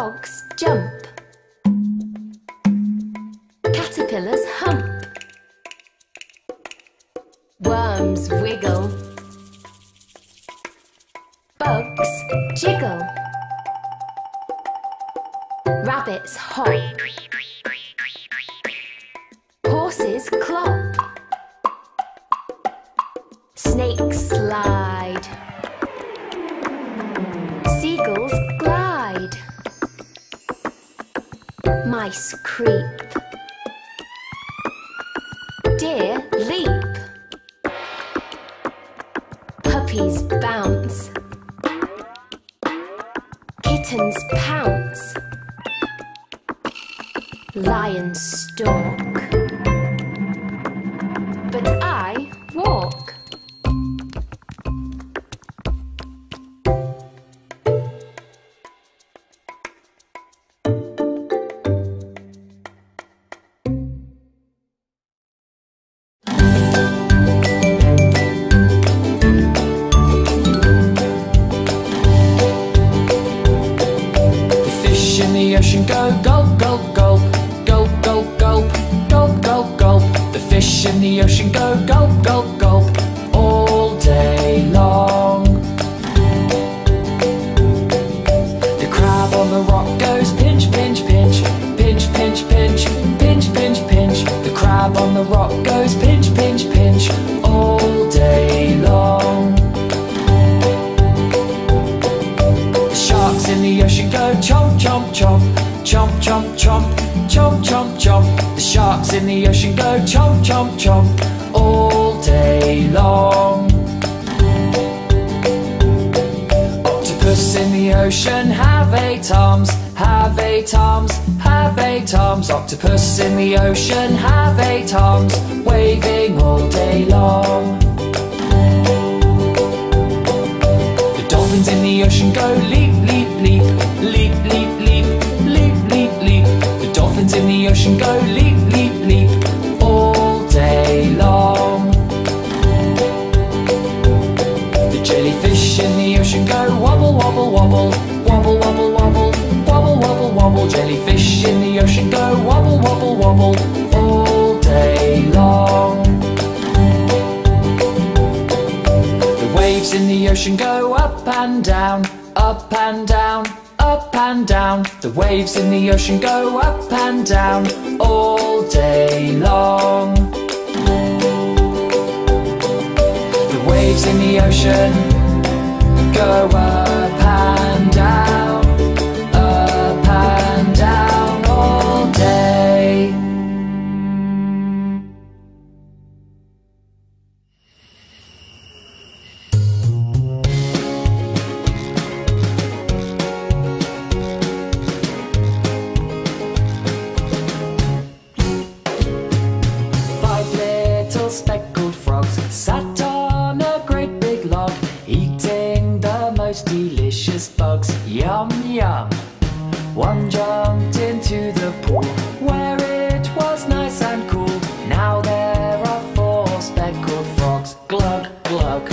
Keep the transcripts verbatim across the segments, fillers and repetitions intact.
Frogs jump. Caterpillars hump. Worms wiggle. Bugs jiggle. Rabbits hop. Horses clop. Snakes slide. Seagulls glide. Mice creep. Deer leap. Puppies bounce. Kittens pounce. Lions stalk. But I walk. Octopus in the ocean have eight arms, waving all day long. The dolphins in the ocean go leap, leap, leap, leap, leap, leap, leap, leap, leap. The dolphins in the ocean go leap, leap, leap, all day long. The jellyfish in the ocean go wobble, wobble, wobble, wobble, wobble, wobble, wobble, wobble, wobble. Jellyfish in the ocean go wobble, wobble, wobble all day long. The waves in the ocean go up and down, up and down, up and down. The waves in the ocean go up and down all day long. The waves in the ocean go up and down. Yum, yum. One jumped into the pool where it was nice and cool. Now there are four speckled frogs. Glug, glug.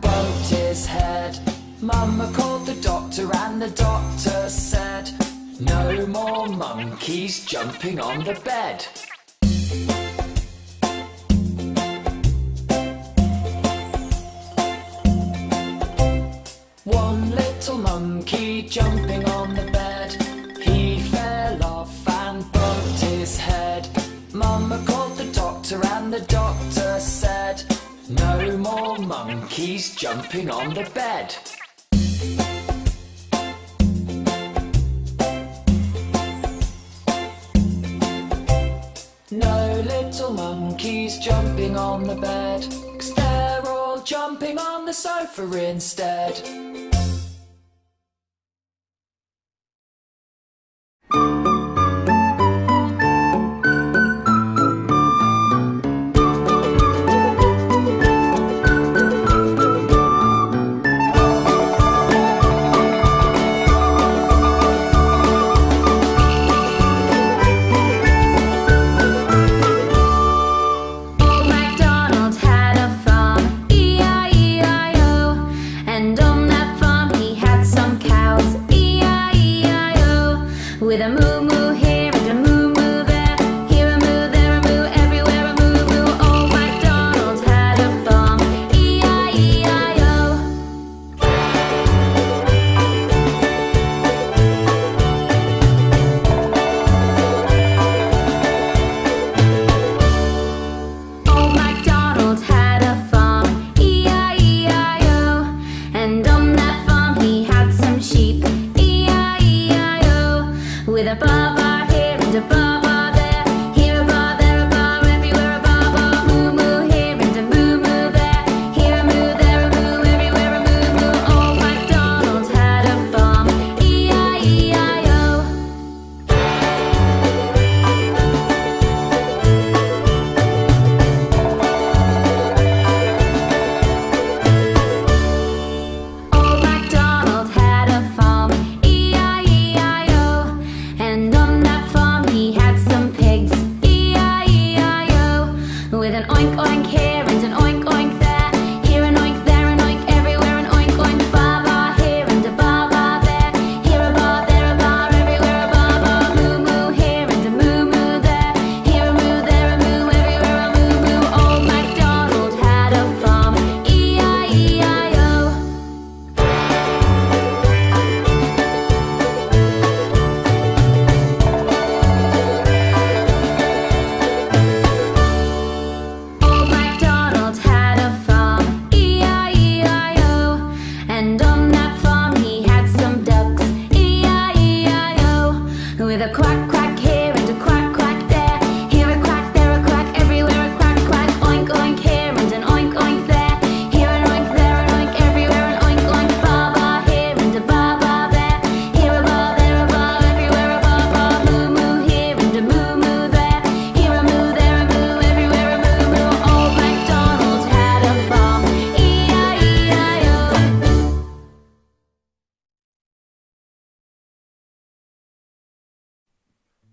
bumped his head. Mama called the doctor and the doctor said, no more monkeys jumping on the bed. One little monkey jumping on the bed. He fell off and bumped his head. Mama called the doctor and the doctor said, no more monkeys jumping on the bed. No little monkeys jumping on the bed, 'cause they're all jumping on the sofa instead.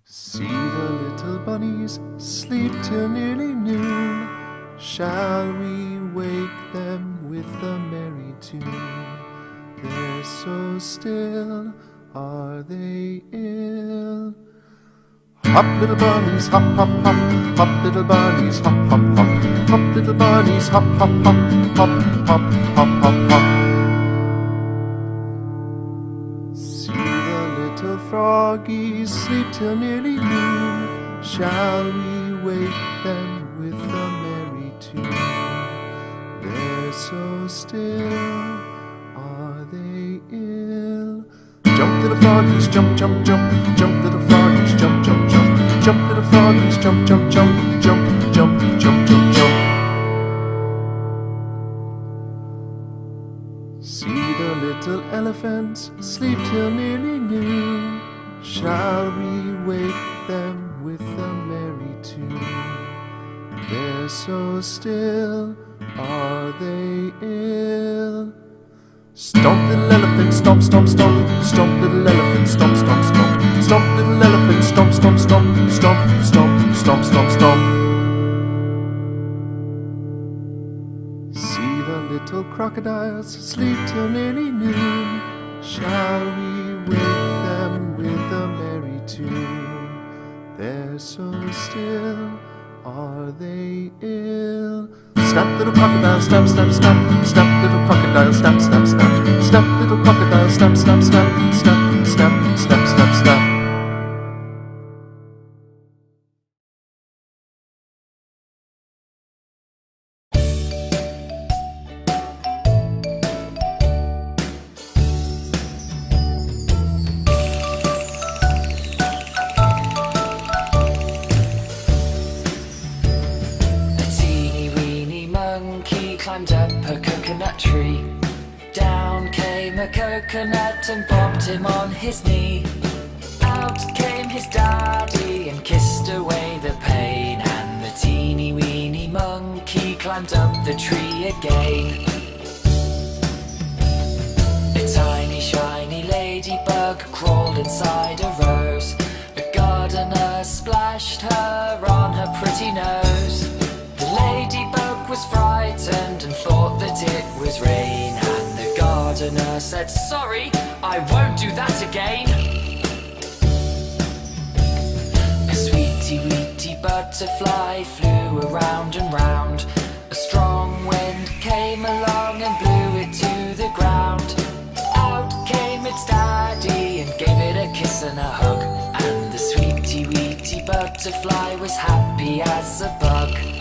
See the little bunnies sleep till nearly noon. Shall we wake them with a merry tune? They're so still, are they ill? Hop little bunnies, hop hop hop, hop little bunnies, hop hop hop, hop little bunnies, hop hop hop, hop hop hop hop hop. See the little froggies sleep till nearly noon. Shall we wake them with a merry tune? They're so still, are they ill? jump to the froggies, jump, jump, jump, jump to the froggies, jump, jump, jump, jump to the froggies, jump, jump, jump, jump, jump, jump, jump, jump. See the little elephants sleep till nearly noon. Shall we wake them with a merry tune? They're so still, are they ill? Stomp little elephant, stomp, stomp, stomp. Stomp little elephant, stomp, stomp, stomp. Stomp little elephant, stomp, stomp, stomp. Stomp, stomp, stomp, stomp, stomp. See the little crocodiles sleep till nearly noon. Shall we wake them with a merry tune? They're so still, are they ill? Snap little crocodile, snap, snap, snap. Snap little crocodile, snap, snap, snap. Snap little crocodile, snap, snap, snap. Snap, snap, snap, snap, snap. Coconut and bobbed him on his knee. Out came his daddy and kissed away the pain, and the teeny weeny monkey climbed up the tree again. A tiny shiny ladybug crawled inside a rose. The gardener splashed her on her pretty nose. The ladybug was frightened and thought that it was rain, and the gardener said, "Sorry, I won't do that again." A sweetie weetie butterfly flew around and round. A strong wind came along and blew it to the ground. Out came its daddy and gave it a kiss and a hug, and the sweetie weetie butterfly was happy as a bug.